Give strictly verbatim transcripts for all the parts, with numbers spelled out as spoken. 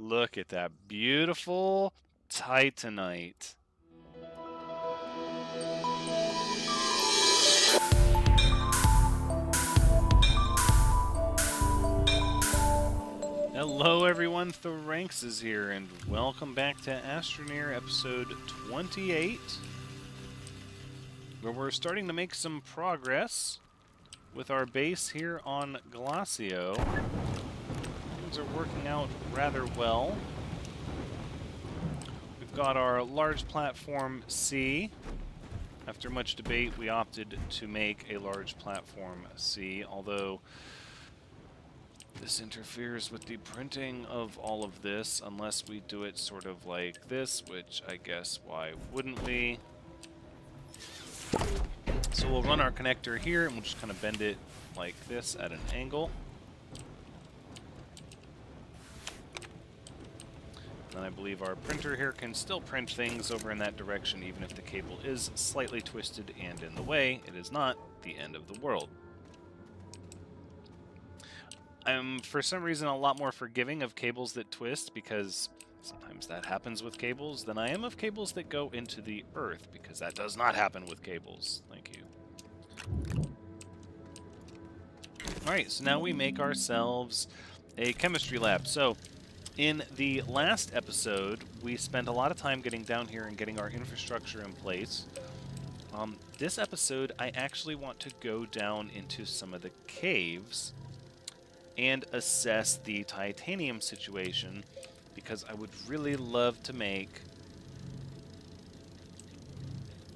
Look at that beautiful Titanite. Hello everyone, Thranxes is here, and welcome back to Astroneer episode twenty-eight, where we're starting to make some progress with our base here on Glacio. Things are working out rather well. We've got our large platform C. After much debate, we opted to make a large platform C, although this interferes with the printing of all of this, unless we do it sort of like this, which I guess why wouldn't we? So we'll run our connector here, and we'll just kind of bend it like this at an angle. And I believe our printer here can still print things over in that direction, even if the cable is slightly twisted and in the way. It is not the end of the world. I'm, for some reason, a lot more forgiving of cables that twist, because sometimes that happens with cables, than I am of cables that go into the earth, because that does not happen with cables. Thank you. Alright, so now we make ourselves a chemistry lab. So, in the last episode, we spent a lot of time getting down here and getting our infrastructure in place. Um, this episode, I actually want to go down into some of the caves and assess the titanium situation, because I would really love to make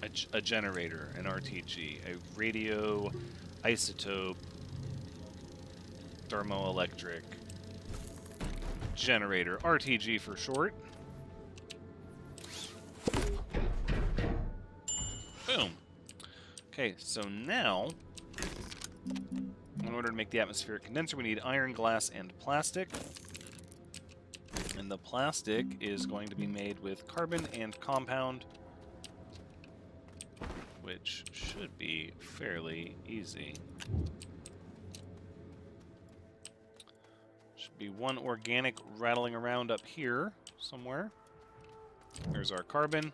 a, a generator, an R T G, a radio isotope thermoelectric generator, R T G for short. Boom. Okay, so now, in order to make the atmospheric condenser, we need iron, glass, and plastic. And the plastic is going to be made with carbon and compound, which should be fairly easy. Should be one organic rattling around up here somewhere. There's our carbon.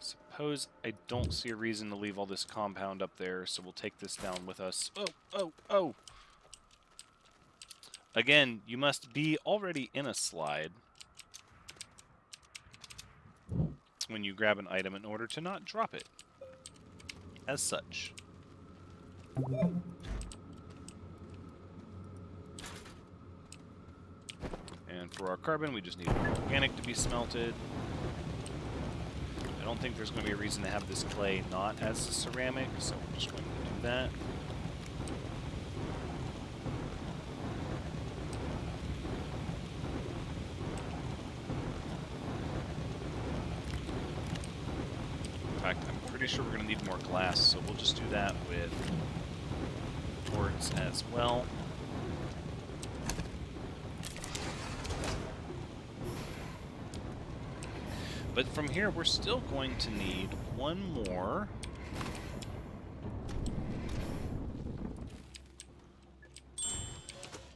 Suppose I don't see a reason to leave all this compound up there, so we'll take this down with us. Oh, oh, oh! Again, you must be already in a slide when you grab an item in order to not drop it, as such. And for our carbon, we just need organic to be smelted. I don't think there's going to be a reason to have this clay not as a ceramic, so we're just going to do that. In fact, I'm pretty sure we're going to need more glass, so we'll just do that with quartz as well. But from here, we're still going to need one more We're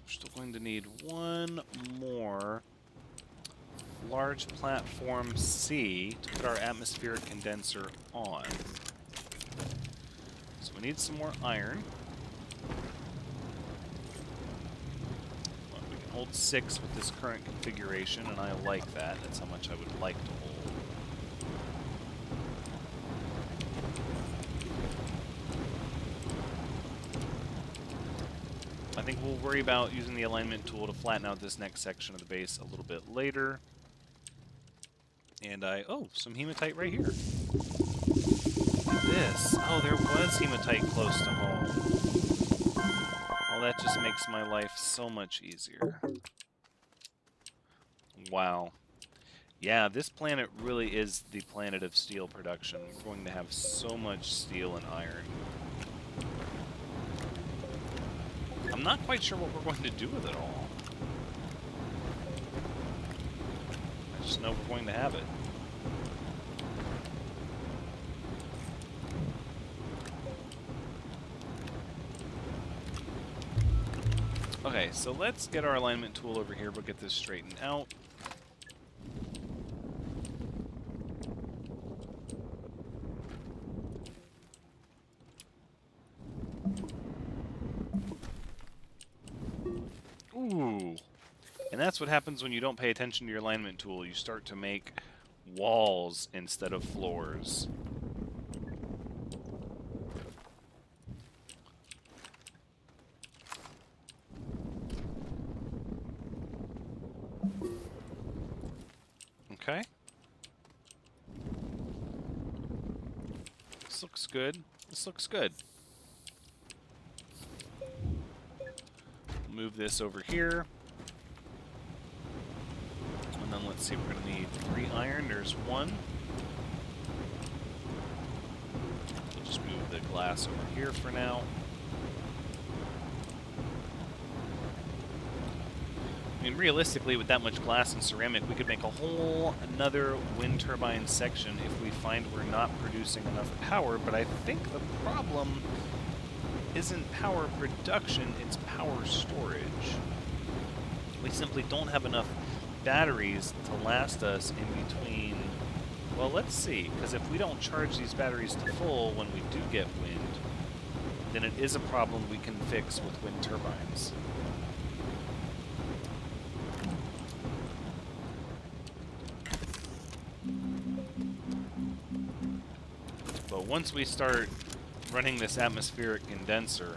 still going to need one more large platform C to put our atmospheric condenser on. So we need some more iron. Well, we can hold six with this current configuration, and I like that. That's how much I would like to hold. I think we'll worry about using the alignment tool to flatten out this next section of the base a little bit later. And I... oh, some hematite right here. This. Oh, there was hematite close to home. Well, that just makes my life so much easier. Wow. Yeah, this planet really is the planet of steel production. We're going to have so much steel and iron. I'm not quite sure what we're going to do with it all. I just know we're going to have it. Okay, so let's get our alignment tool over here. We'll get this straightened out. Ooh. And that's what happens when you don't pay attention to your alignment tool. You start to make walls instead of floors. Okay. This looks good. This looks good. Move this over here. And then let's see, we're going to need three iron. There's one. We'll just move the glass over here for now. I mean, realistically, with that much glass and ceramic, we could make a whole another wind turbine section if we find we're not producing enough power, but I think the problem isn't power production, it's power storage. We simply don't have enough batteries to last us in between. Well, let's see, because if we don't charge these batteries to full when we do get wind, then it is a problem we can fix with wind turbines. But once we start running this atmospheric condenser,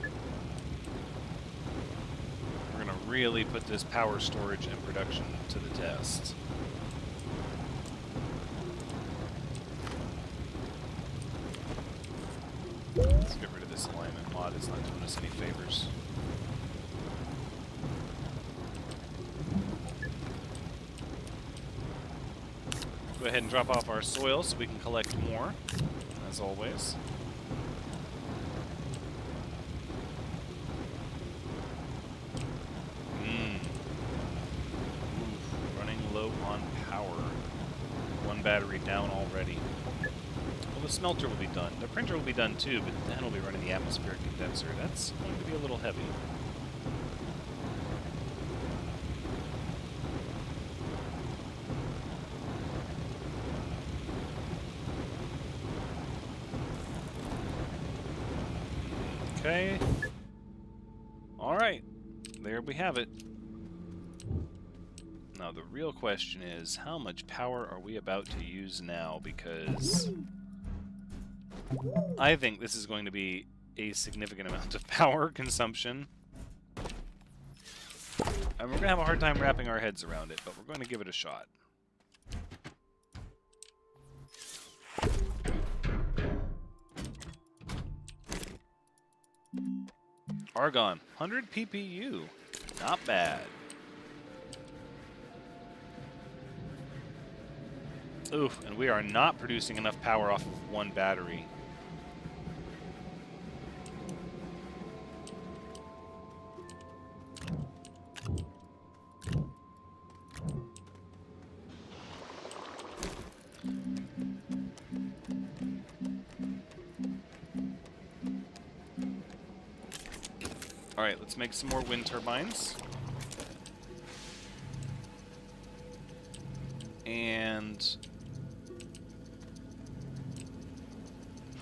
we're going to really put this power storage and production to the test. Let's get rid of this alignment mod, it's not doing us any favors. Go ahead and drop off our soil so we can collect more, as always. Mm. Oof, running low on power. One battery down already. Well, the smelter will be done. The printer will be done too, but then it'll be running the atmospheric condenser. That's going to be a little heavy. Okay. Alright. There we have it. Now the real question is, how much power are we about to use now? Because I think this is going to be a significant amount of power consumption. And we're going to have a hard time wrapping our heads around it, but we're going to give it a shot. Argon, one hundred P P U, not bad. Oof, and we are not producing enough power off of one battery. Alright, let's make some more wind turbines. And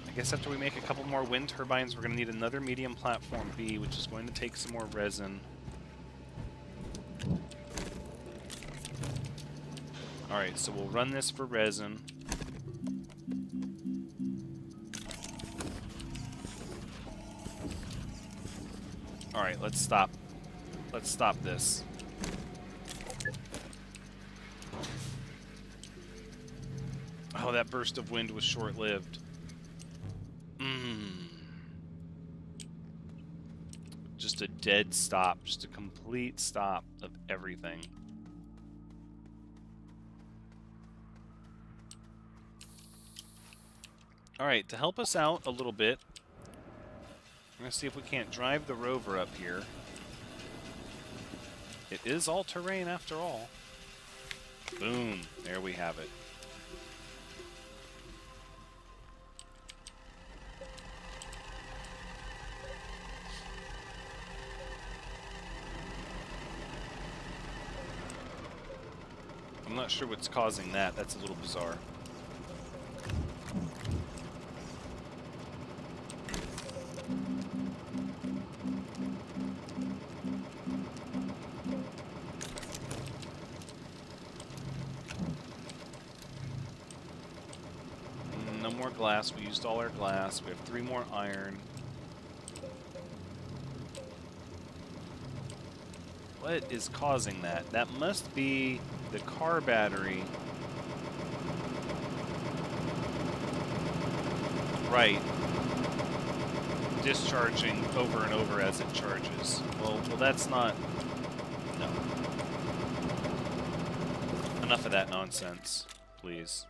I guess after we make a couple more wind turbines, we're going to need another medium platform B, which is going to take some more resin. Alright, so we'll run this for resin. Alright, let's stop. Let's stop this. Oh, that burst of wind was short-lived. Mmm. Just a dead stop. Just a complete stop of everything. Alright, to help us out a little bit, we're going to see if we can't drive the rover up here. It is all-terrain after all. Boom. There we have it. not sure what's causing that. That's a little bizarre. No more glass. We used all our glass. We have three more iron. What is causing that? That must be the car battery. Right. Discharging over and over as it charges. Well, well that's not... No. Enough of that nonsense, please.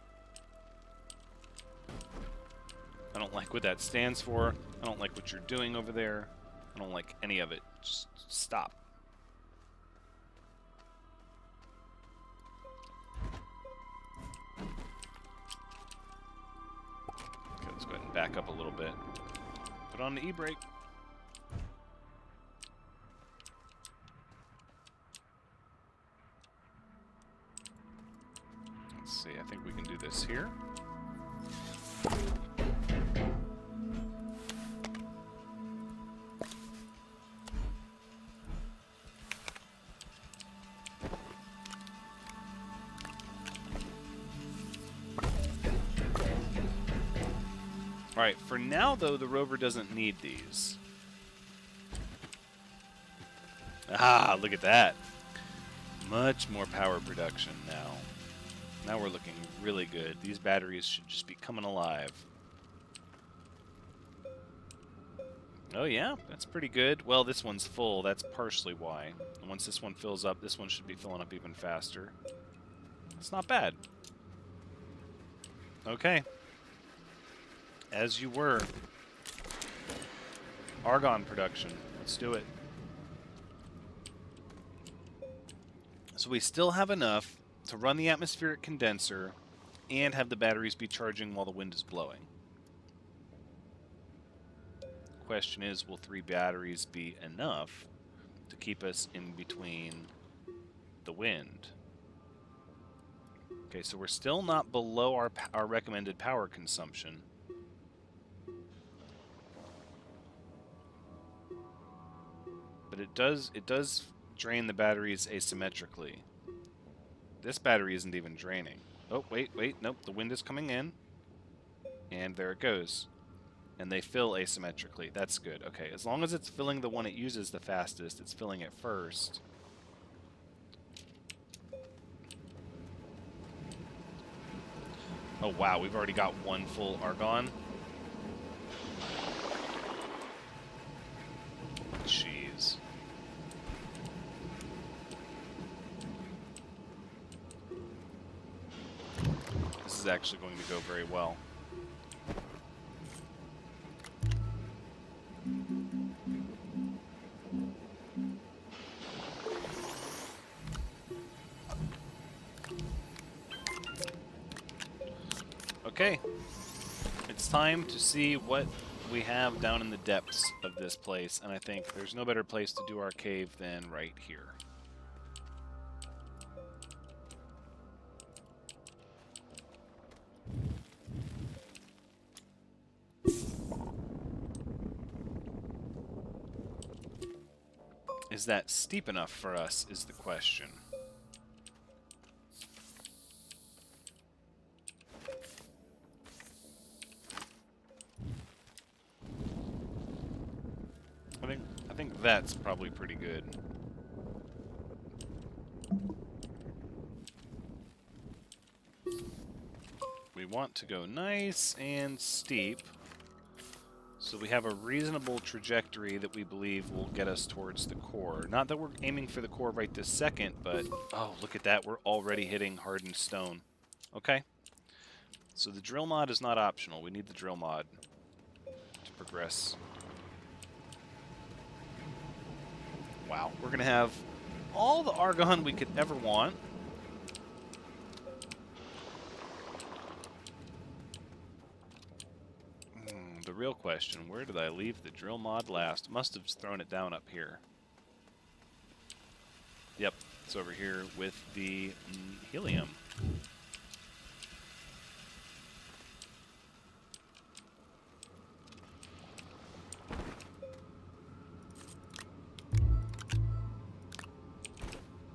I don't like what that stands for. I don't like what you're doing over there. I don't like any of it. Just stop. Back up a little bit. Put on the e-brake. Let's see, I think we can do this here. Alright, for now, though, the rover doesn't need these. Ah, look at that. Much more power production now. Now we're looking really good. These batteries should just be coming alive. Oh, yeah, that's pretty good. Well, this one's full. That's partially why. And once this one fills up, this one should be filling up even faster. It's not bad. Okay. As you were. Argon production. Let's do it. So we still have enough to run the atmospheric condenser and have the batteries be charging while the wind is blowing. Question is, will three batteries be enough to keep us in between the wind? Okay, so we're still not below our, our recommended power consumption. But it does it does drain the batteries asymmetrically. This battery isn't even draining. Oh, wait, wait, nope, the wind is coming in. And there it goes. And they fill asymmetrically. That's good. Okay, as long as it's filling the one it uses the fastest, it's filling it first. Oh, wow, we've already got one full argon. Jeez. This is actually going to go very well. Okay. It's time to see what we have down in the depths of this place, and I think there's no better place to do our cave than right here. Is that steep enough for us is the question. That's probably pretty good. We want to go nice and steep, so we have a reasonable trajectory that we believe will get us towards the core. Not that we're aiming for the core right this second, but... Oh, look at that. We're already hitting hardened stone. Okay. So the drill mod is not optional. We need the drill mod to progress. Wow, we're going to have all the argon we could ever want. Mm, the real question, where did I leave the drill mod last? Must have thrown it down up here. Yep, it's over here with the mm, helium.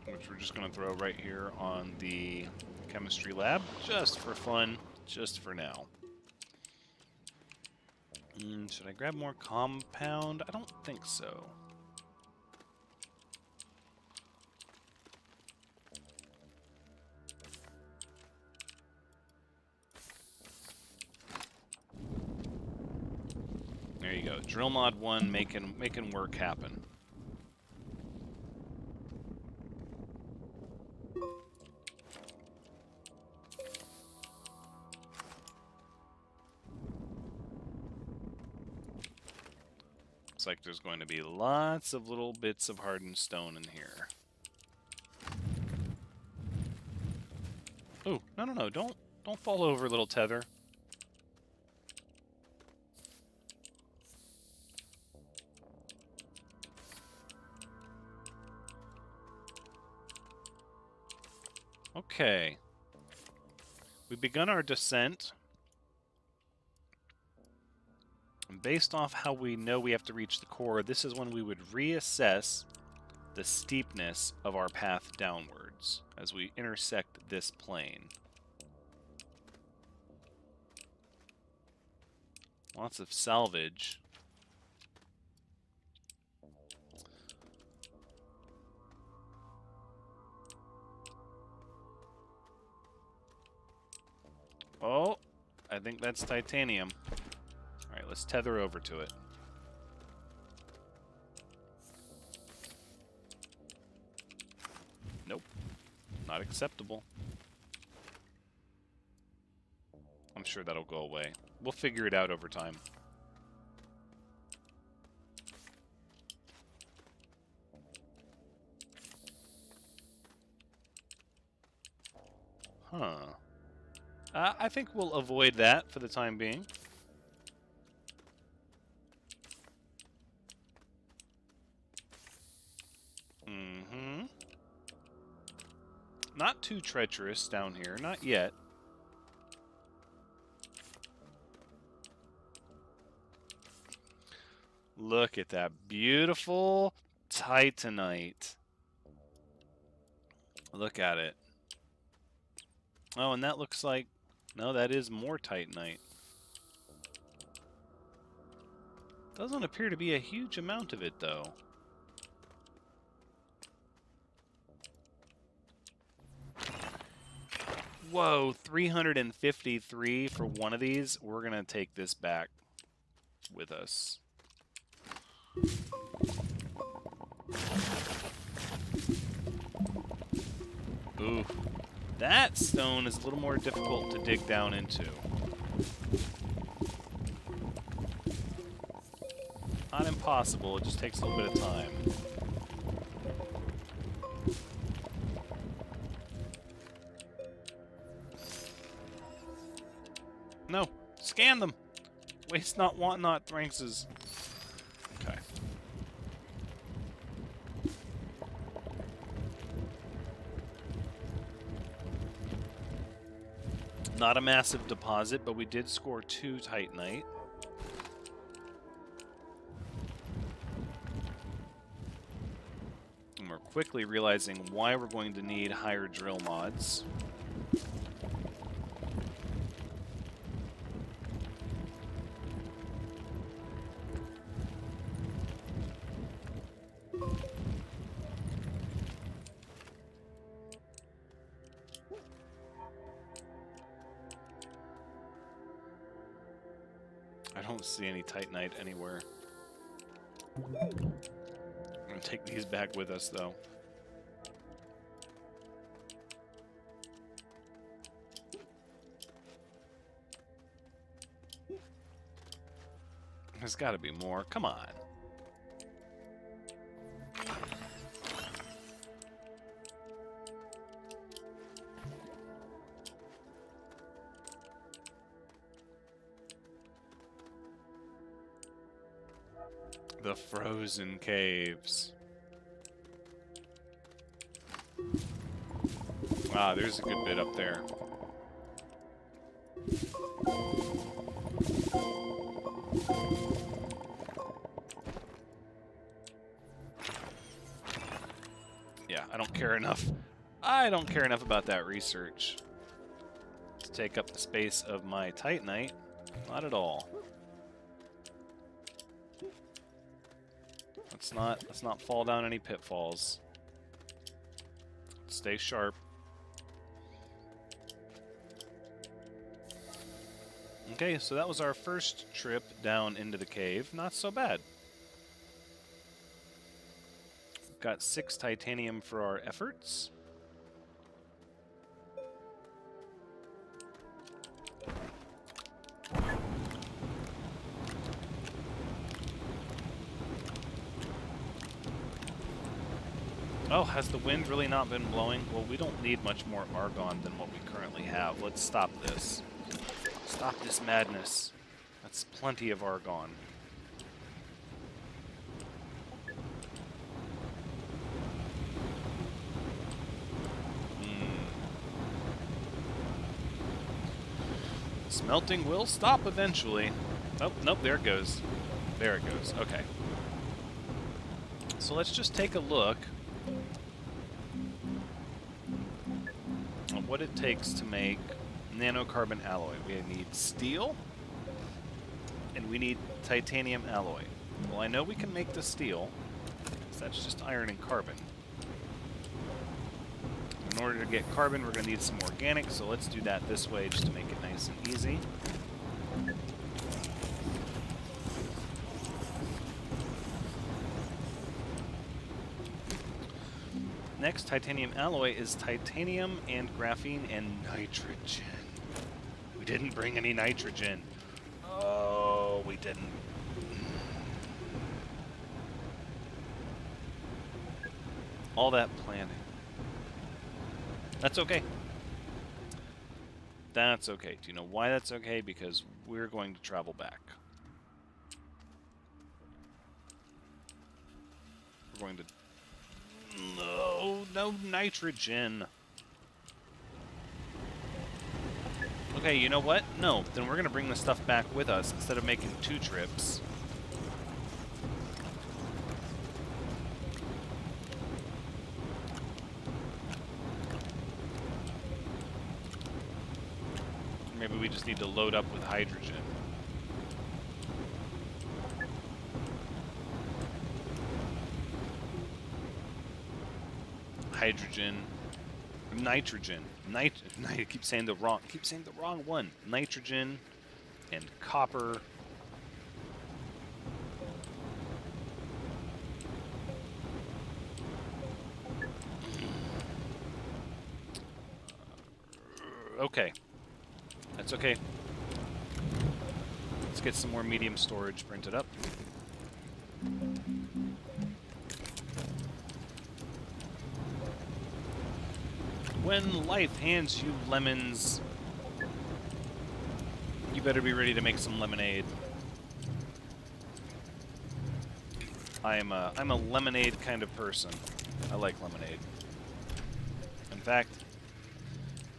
Which we're just going to throw right here on the chemistry lab, just for fun, just for now. Mm, should I grab more compound? I don't think so. There you go. Drill mod one, making making work happen. Looks like there's going to be lots of little bits of hardened stone in here. Oh, no, no, no, don't don't fall over, little tether. Okay. We've begun our descent. And based off how we know we have to reach the core, this is when we would reassess the steepness of our path downwards as we intersect this plane. Lots of salvage. Oh, I think that's titanium. Alright, let's tether over to it. Nope. Not acceptable. I'm sure that'll go away. We'll figure it out over time. Huh. Uh, I think we'll avoid that for the time being. Not too treacherous down here, not yet. Look at that beautiful titanite. Look at it. Oh, and that looks like... No, that is more titanite. Doesn't appear to be a huge amount of it, though. Whoa, three hundred fifty-three for one of these. We're going to take this back with us. Ooh. That stone is a little more difficult to dig down into. Not impossible, it just takes a little bit of time. No, scan them. Waste not, want not, Thranxes. Okay. Not a massive deposit, but we did score two titanite. And we're quickly realizing why we're going to need higher drill mods. See any titanite anywhere. I'm gonna take these back with us though. There's gotta be more. Come on. The frozen caves. Ah, there's a good bit up there. Yeah, I don't care enough. I don't care enough about that research to take up the space of my Titanite. Not at all. Let's not, let's not fall down any pitfalls. Stay sharp. Okay, so that was our first trip down into the cave. Not so bad. Got six titanium for our efforts. Oh, has the wind really not been blowing? Well, we don't need much more argon than what we currently have. Let's stop this. Stop this madness. That's plenty of argon. Mm. Smelting will stop eventually. Oh, nope, there it goes. There it goes. Okay. So let's just take a look what it takes to make nanocarbon alloy. We need steel, and we need titanium alloy. Well, I know we can make the steel, because that's just iron and carbon. In order to get carbon, we're going to need some organic, so let's do that this way just to make it nice and easy. Next, titanium alloy is titanium and graphene and nitrogen. We didn't bring any nitrogen. Oh, we didn't. All that planning. That's okay. That's okay. Do you know why that's okay? Because we're going to travel back. We're going to... No, no nitrogen. Okay, you know what? No, then we're gonna bring the stuff back with us instead of making two trips. Maybe we just need to load up with hydrogen. Hydrogen, nitrogen, nit I keep saying the wrong, keep saying the wrong one. Nitrogen and copper. Okay, that's okay. Let's get some more medium storage printed up. When life hands you lemons, you better be ready to make some lemonade. I'm a, I'm a lemonade kind of person. I like lemonade. In fact,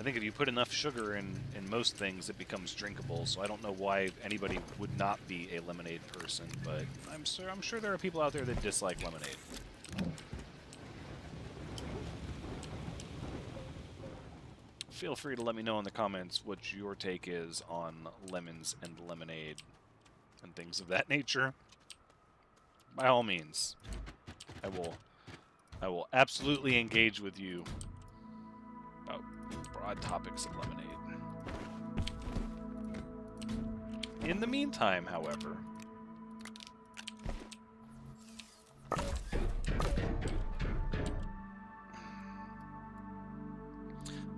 I think if you put enough sugar in, in most things, it becomes drinkable, so I don't know why anybody would not be a lemonade person, but I'm sure, I'm sure there are people out there that dislike lemonade. Feel free to let me know in the comments what your take is on lemons and lemonade and things of that nature. By all means, I will I will absolutely engage with you about broad topics of lemonade. In the meantime, however,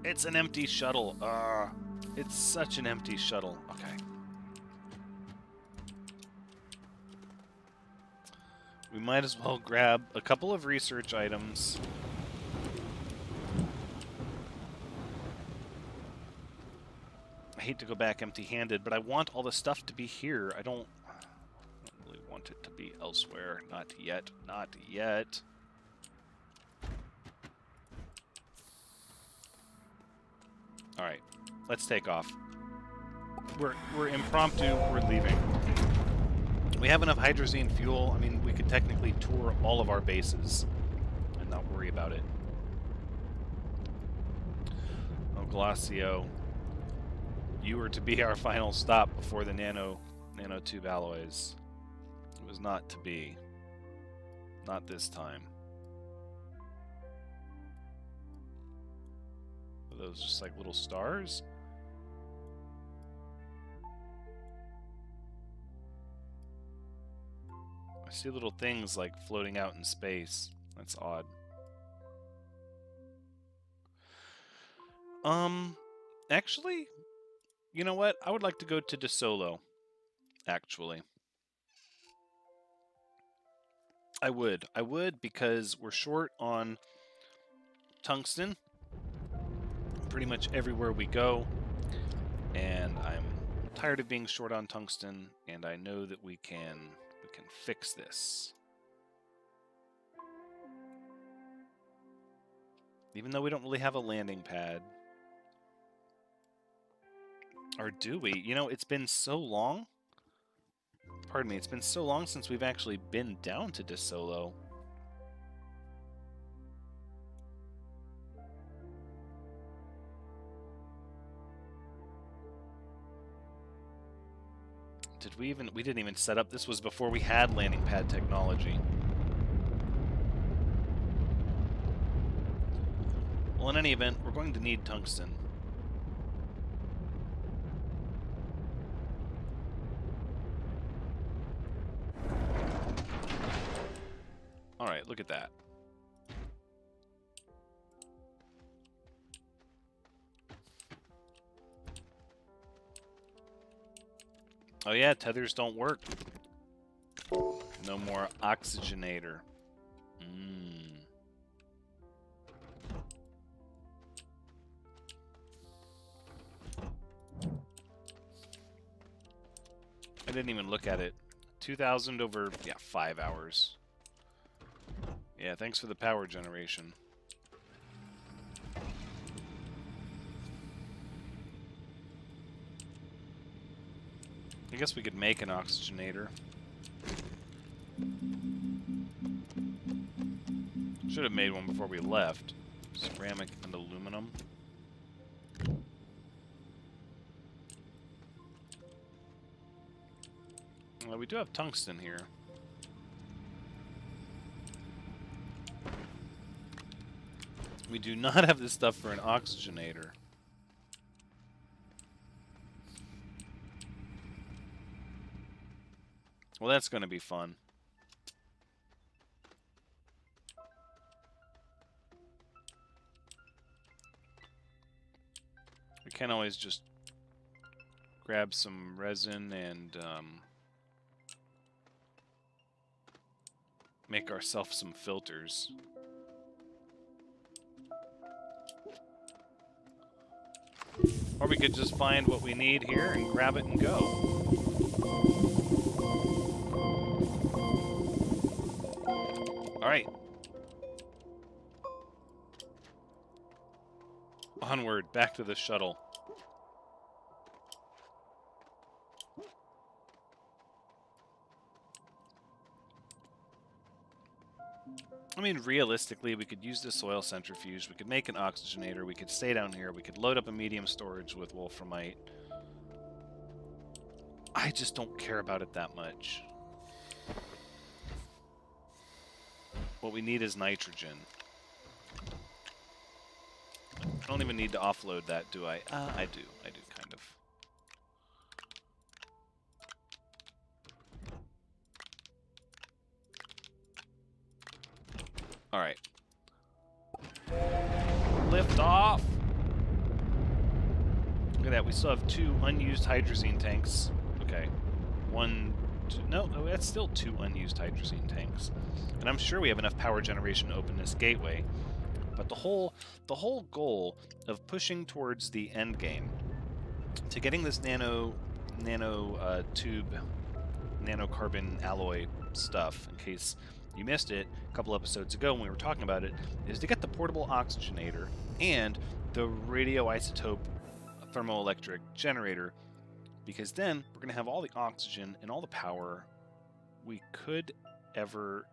it's an empty shuttle. Uh, it's such an empty shuttle. Okay. We might as well grab a couple of research items. I hate to go back empty-handed, but I want all the stuff to be here. I don't, I don't really want it to be elsewhere. Not yet. Not yet. All right, let's take off. We're we're impromptu. We're leaving. We have enough hydrazine fuel. I mean, we could technically tour all of our bases and not worry about it. Oh, Glacio, you were to be our final stop before the nano nanotube alloys. It was not to be. Not this time. Are those just like little stars? I see little things like floating out in space. That's odd. Um, actually, you know what? I would like to go to Desolo, actually. I would. I would because we're short on tungsten pretty much everywhere we go. And I'm tired of being short on tungsten, and I know that we can... can fix this. Even though we don't really have a landing pad. Or do we? You know, it's been so long. Pardon me, it's been so long since we've actually been down to Desolo. Did we even... We didn't even set up... This was before we had landing pad technology. Well, in any event, we're going to need tungsten. Alright, look at that. Oh yeah, tethers don't work. No more oxygenator. Mm. I didn't even look at it. two thousand over, yeah, five hours. Yeah, thanks for the power generation. I guess we could make an oxygenator. Should have made one before we left. Ceramic and aluminum. Well, we do have tungsten here. We do not have this stuff for an oxygenator. Well, that's going to be fun. We can always just grab some resin and um, make ourselves some filters. Or we could just find what we need here and grab it and go. Alright. Onward, back to the shuttle. I mean, realistically, we could use the soil centrifuge, we could make an oxygenator, we could stay down here, we could load up a medium storage with wolframite. I just don't care about it that much. What we need is nitrogen. I don't even need to offload that, do I? Uh, I do. I do, kind of. Alright. Lift off! Look at that. We still have two unused hydrazine tanks. Okay. One... No, that's still two unused hydrazine tanks. And I'm sure we have enough power generation to open this gateway. But the whole the whole goal of pushing towards the end game, to getting this nano nano uh, tube, nanocarbon alloy stuff, in case you missed it a couple episodes ago when we were talking about it, is to get the portable oxygenator and the radioisotope thermoelectric generator, because then we're going to have all the oxygen and all the power we could ever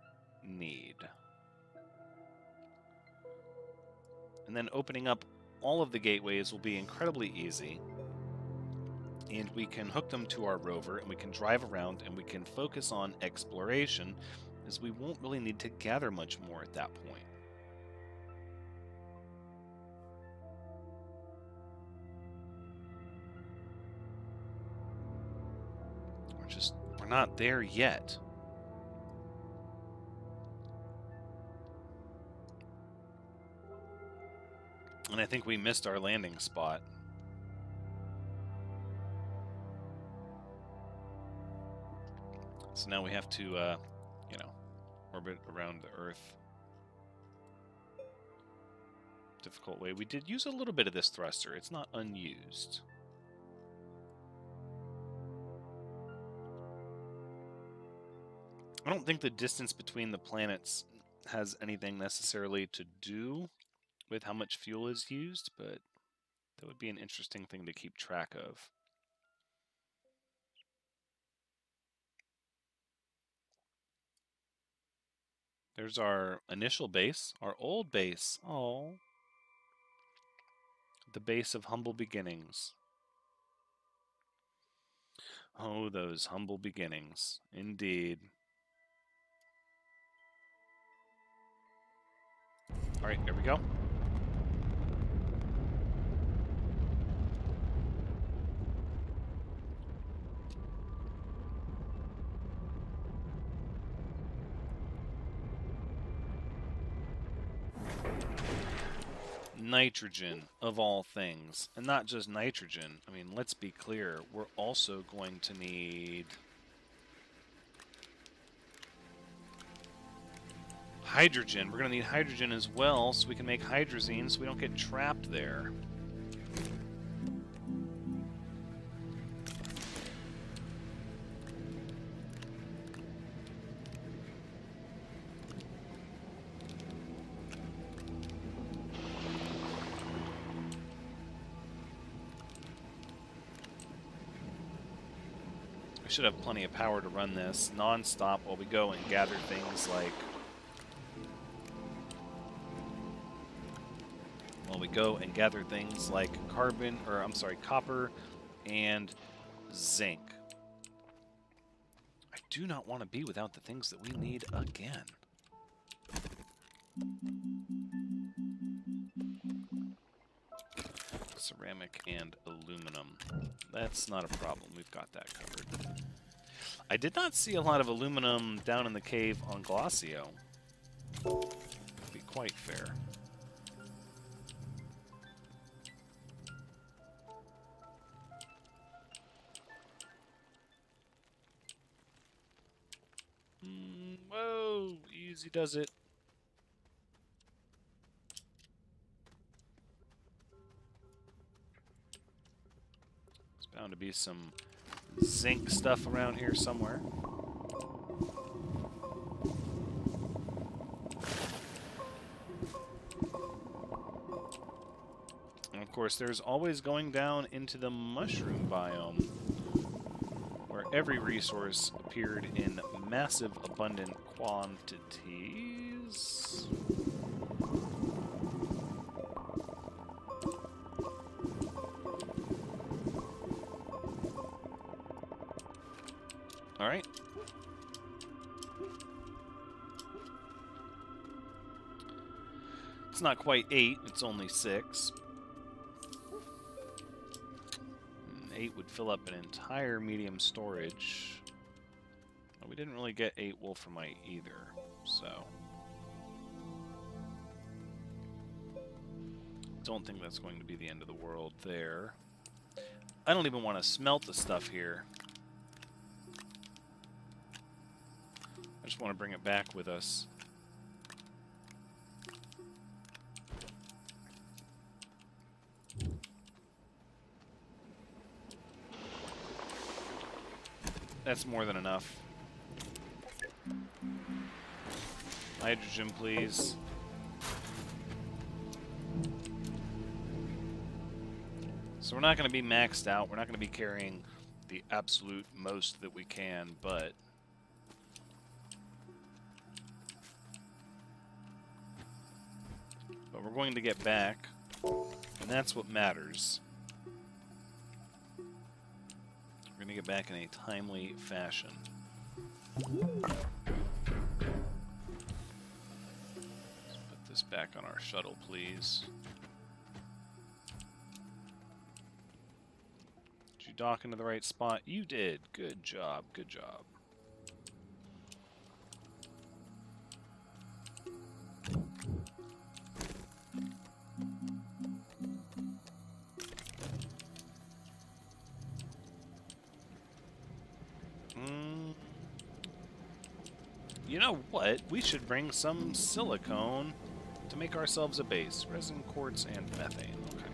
need. And then opening up all of the gateways will be incredibly easy. And we can hook them to our rover, and we can drive around, and we can focus on exploration, as we won't really need to gather much more at that point. We're just, we're not there yet. And I think we missed our landing spot. So now we have to, uh, you know, orbit around the Earth. Difficult way. We did use a little bit of this thruster. It's not unused. I don't think the distance between the planets has anything necessarily to do with how much fuel is used, but that would be an interesting thing to keep track of. There's our initial base, our old base. Oh, the base of humble beginnings. Oh, those humble beginnings, indeed. All right, there we go. Nitrogen, of all things. And not just nitrogen. I mean, let's be clear. We're also going to need hydrogen. We're going to need hydrogen as well, so we can make hydrazine so we don't get trapped there. Should have plenty of power to run this non-stop while we go and gather things like while we go and gather things like carbon or I'm sorry copper and zinc. I do not want to be without the things that we need again. Ceramic and aluminum. That's not a problem. We've got that covered. I did not see a lot of aluminum down in the cave on Glacio, to be quite fair. Mm, whoa! Easy does it. Bound to be some zinc stuff around here somewhere. And of course, there's always going down into the mushroom biome, where every resource appeared in massive, abundant quantities. All right. It's not quite eight, it's only six. And eight would fill up an entire medium storage. Well, we didn't really get eight wolframite either, so don't think that's going to be the end of the world there. I don't even want to smelt the stuff here. I just want to bring it back with us. That's more than enough. Hydrogen, please. So we're not going to be maxed out. We're not going to be carrying the absolute most that we can, but but we're going to get back, and that's what matters. We're going to get back in a timely fashion. Let's put this back on our shuttle, please. Did you dock into the right spot? You did. Good job. Good job. You know what? We should bring some silicone to make ourselves a base. Resin, quartz, and methane. Okay.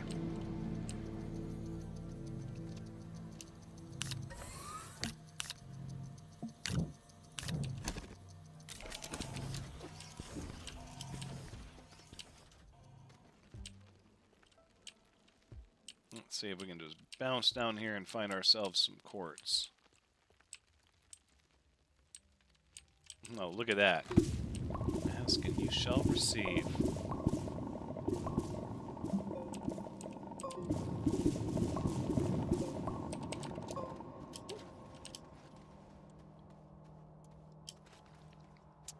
Let's see if we can just bounce down here and find ourselves some quartz. Oh, look at that. Ask and you shall receive.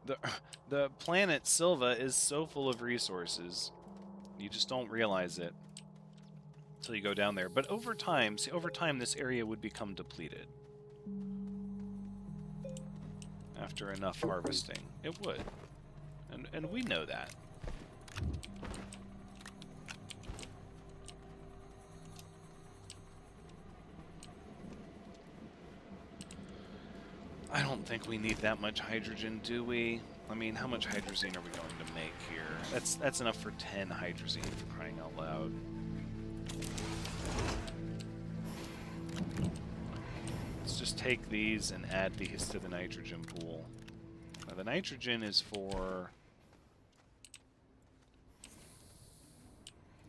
The, the planet Silva is so full of resources. You just don't realize it until you go down there. But over time, see, over time this area would become depleted. After enough harvesting, it would, and and we know that. I don't think we need that much hydrogen, do we? I mean, how much hydrazine are we going to make here? That's that's enough for ten hydrazine, for crying out loud. Just take these and add these to the nitrogen pool. Now the nitrogen is for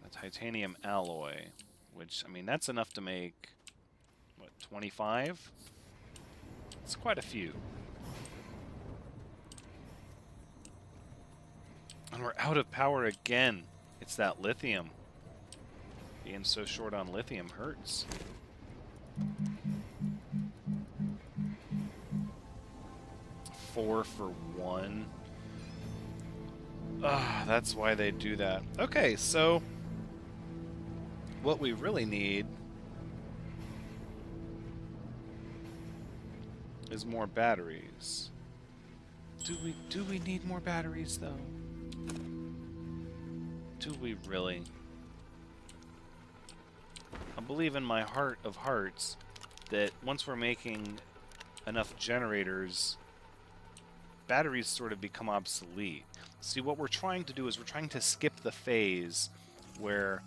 a titanium alloy, which, I mean, that's enough to make, what, twenty-five? It's quite a few. And we're out of power again. It's that lithium. Being so short on lithium hurts. Four for one. Ah, that's why they do that. Okay, so what we really need is more batteries. Do we do we need more batteries though? Do we really? I believe in my heart of hearts that once we're making enough generators, batteries sort of become obsolete. See, what we're trying to do is we're trying to skip the phase where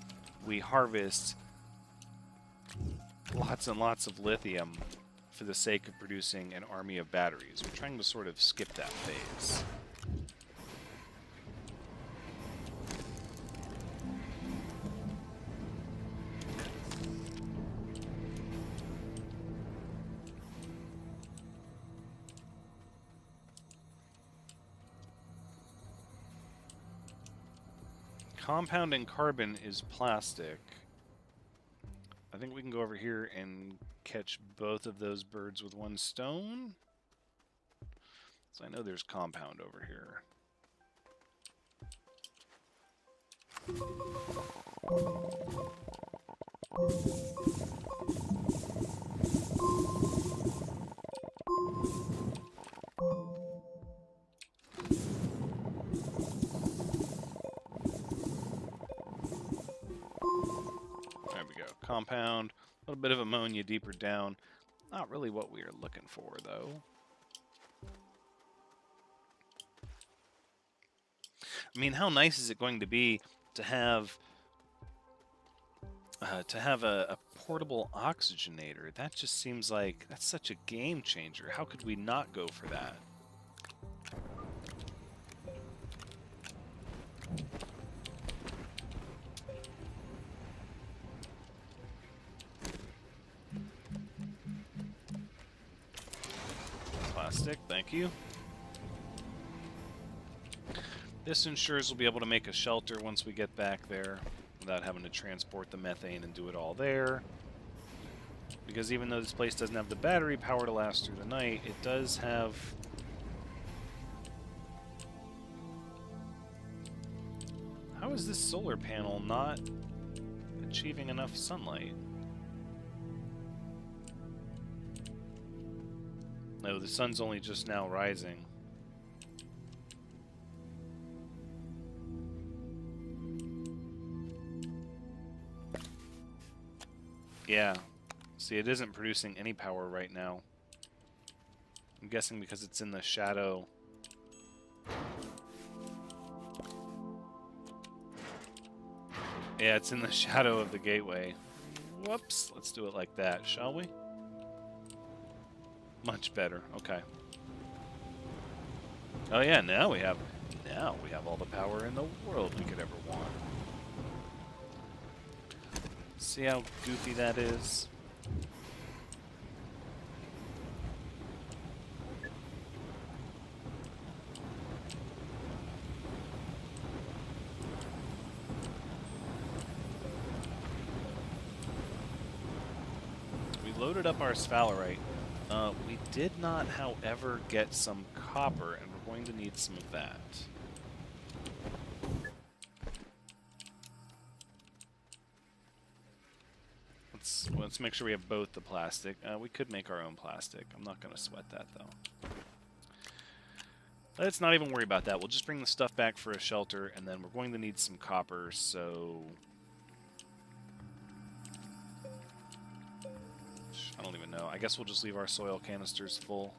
we harvest lots and lots of lithium for the sake of producing an army of batteries. We're trying to sort of skip that phase. Compounding carbon is plastic. I think we can go over here and catch both of those birds with one stone. So I know there's compound over here. Compound, a little bit of ammonia deeper down. Not really what we are looking for, though. I mean, how nice is it going to be to have uh, to have a, a portable oxygenator? That just seems like that's such a game changer. How could we not go for that? stick, thank you. This ensures we'll be able to make a shelter once we get back there without having to transport the methane and do it all there. Because even though this place doesn't have the battery power to last through the night, it does have how is this solar panel not achieving enough sunlight? No, the sun's only just now rising. Yeah. See, it isn't producing any power right now. I'm guessing because it's in the shadow. Yeah, it's in the shadow of the gateway. Whoops, let's do it like that, shall we? Much better, okay. Oh yeah, now we have now we have all the power in the world we could ever want. See how goofy that is? We loaded up our sphalerite. Uh, we did not, however, get some copper, and we're going to need some of that. Let's, let's make sure we have both the plastic. Uh, we could make our own plastic. I'm not going to sweat that, though. Let's not even worry about that. We'll just bring the stuff back for a shelter, and then we're going to need some copper, so I don't even know. I guess we'll just leave our soil canisters full.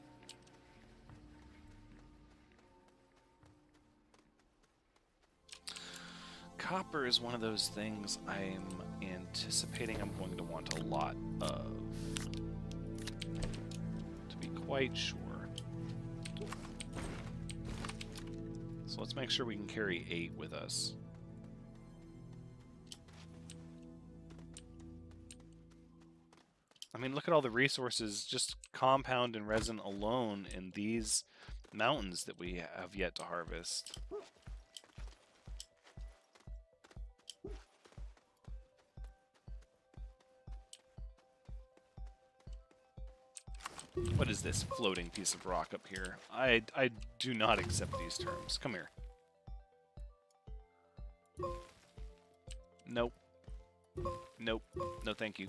Copper is one of those things I'm anticipating I'm going to want a lot of, to be quite sure. So let's make sure we can carry eight with us. I mean, look at all the resources, just compound and resin alone in these mountains that we have yet to harvest. What is this floating piece of rock up here? I, I do not accept these terms. Come here. Nope. Nope. No thank you.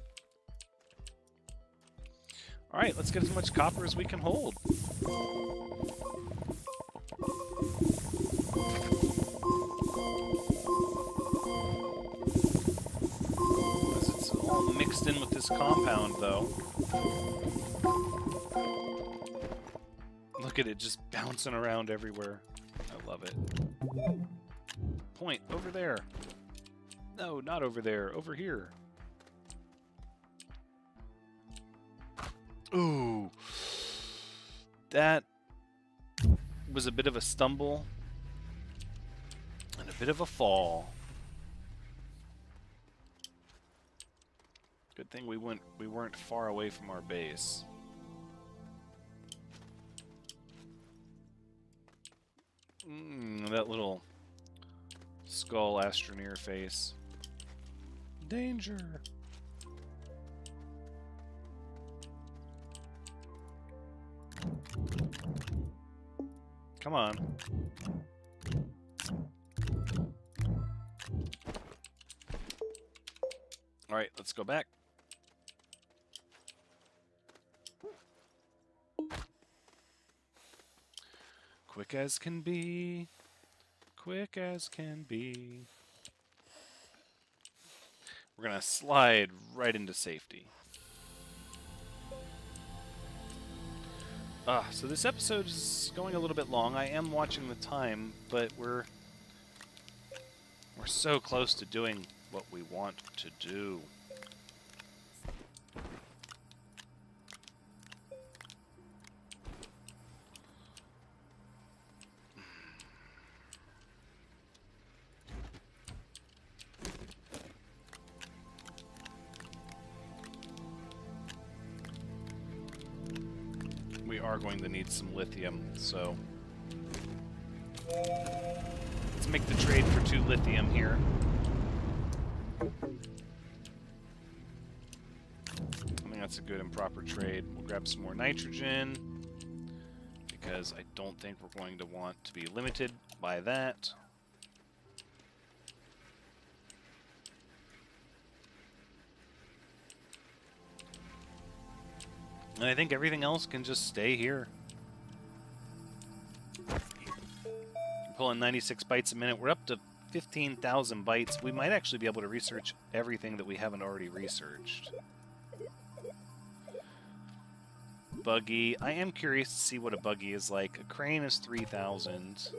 Alright, let's get as much copper as we can hold. Because it's all mixed in with this compound, though. Look at it just bouncing around everywhere. I love it. Point, over there. No, not over there. Over here. Ooh, that was a bit of a stumble and a bit of a fall. Good thing we went we weren't far away from our base. Mm, that little skull Astroneer face. Danger. Come on. Alright, let's go back. Quick as can be. Quick as can be. We're gonna slide right into safety. Ah, so this episode is going a little bit long. I am watching the time, but we're we're so close to doing what we want to do. are going to need some lithium, so let's make the trade for two lithium here. I think that's a good and proper trade. We'll grab some more nitrogen, because I don't think we're going to want to be limited by that. And I think everything else can just stay here. I'm pulling ninety-six bytes a minute. We're up to fifteen thousand bytes. We might actually be able to research everything that we haven't already researched. Buggy. I am curious to see what a buggy is like. A crane is three thousand.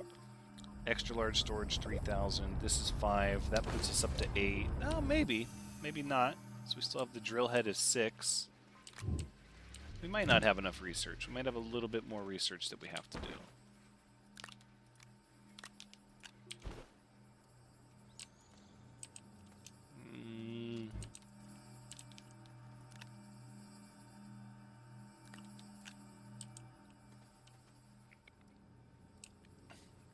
Extra large storage, three thousand. This is five. That puts us up to eight. Oh, maybe. Maybe not. So we still have the drill head is six. We might not have enough research. We might have a little bit more research that we have to do. Mm.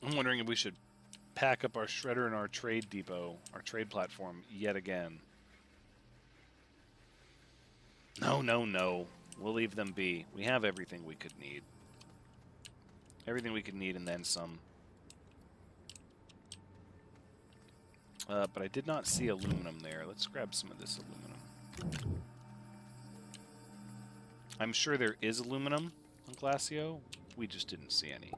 I'm wondering if we should pack up our shredder and our trade depot, our trade platform, yet again. No, no, no. We'll leave them be. We have everything we could need. Everything we could need and then some. Uh, but I did not see aluminum there. Let's grab some of this aluminum. I'm sure there is aluminum on Glacio. We just didn't see any.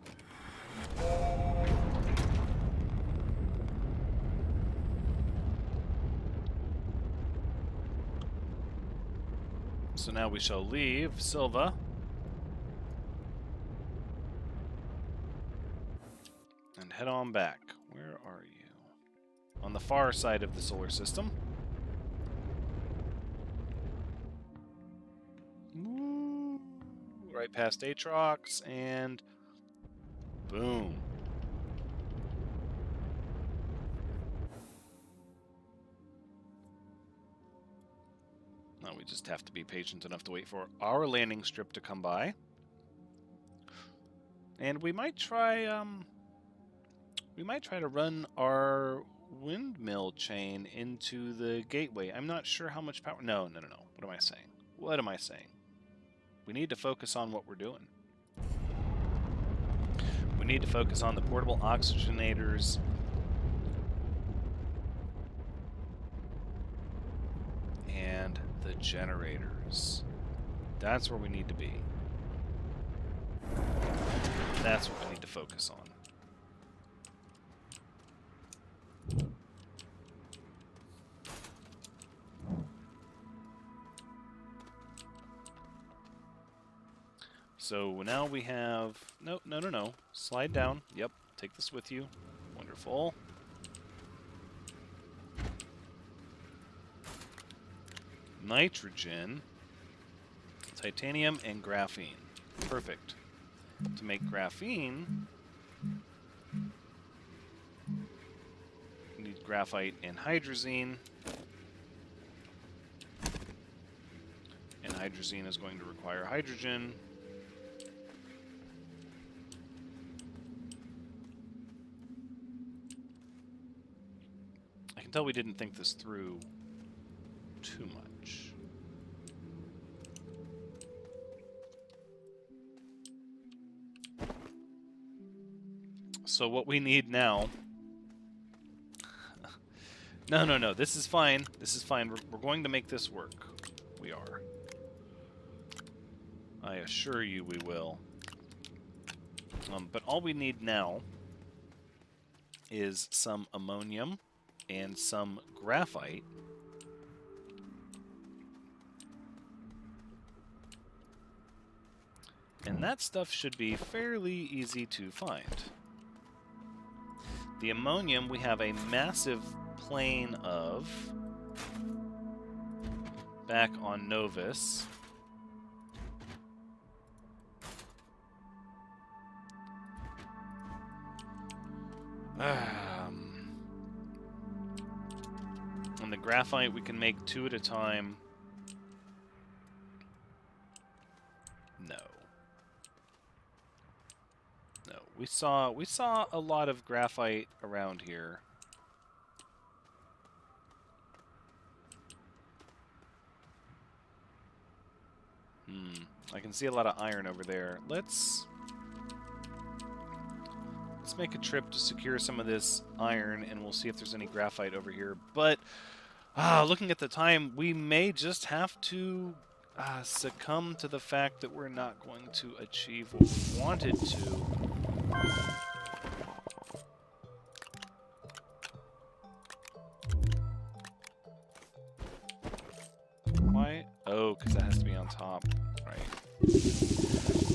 So now we shall leave Silva. And head on back. Where are you? On the far side of the solar system. Right past Atriox and boom. We just have to be patient enough to wait for our landing strip to come by. And we might try, um, we might try to run our windmill chain into the gateway. I'm not sure how much power... No, no, no, no. What am I saying? What am I saying? We need to focus on what we're doing. We need to focus on the portable oxygenators... and the generators. That's where we need to be. That's what we need to focus on. So now we have... No, no, no, no. Slide down. Yep. Take this with you. Wonderful. Nitrogen, titanium, and graphene. Perfect. To make graphene, we need graphite and hydrazine. And hydrazine is going to require hydrogen. I can tell we didn't think this through too much. So what we need now... no, no, no. This is fine. This is fine. We're, we're going to make this work. We are. I assure you we will. Um, but all we need now is some ammonium and some graphite. And that stuff should be fairly easy to find. The ammonium we have a massive plane of back on Novus. Um, and the graphite we can make two at a time. No. We saw we saw a lot of graphite around here. Hmm. I can see a lot of iron over there. Let's let's make a trip to secure some of this iron, and we'll see if there's any graphite over here. But ah, looking at the time, we may just have to uh, succumb to the fact that we're not going to achieve what we wanted to. Top right.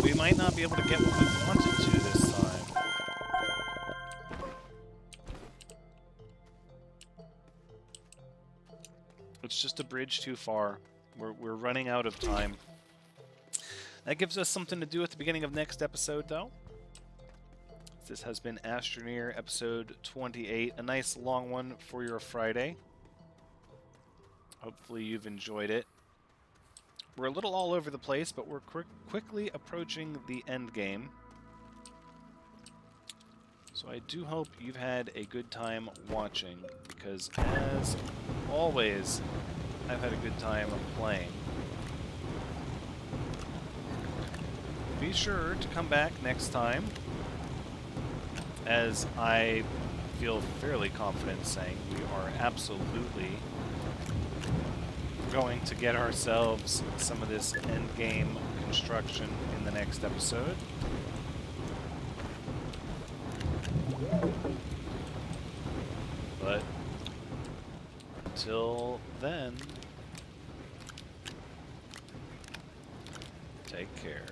We might not be able to get what we wanted to this time. It's just a bridge too far. We're we're running out of time. That gives us something to do at the beginning of next episode, though. This has been Astroneer episode twenty-eight, a nice long one for your Friday. Hopefully you've enjoyed it. We're a little all over the place, but we're quick quickly approaching the end game. So I do hope you've had a good time watching, because as always, I've had a good time playing. Be sure to come back next time, as I feel fairly confident saying we are absolutely going to get ourselves some of this endgame construction in the next episode. But till then, take care.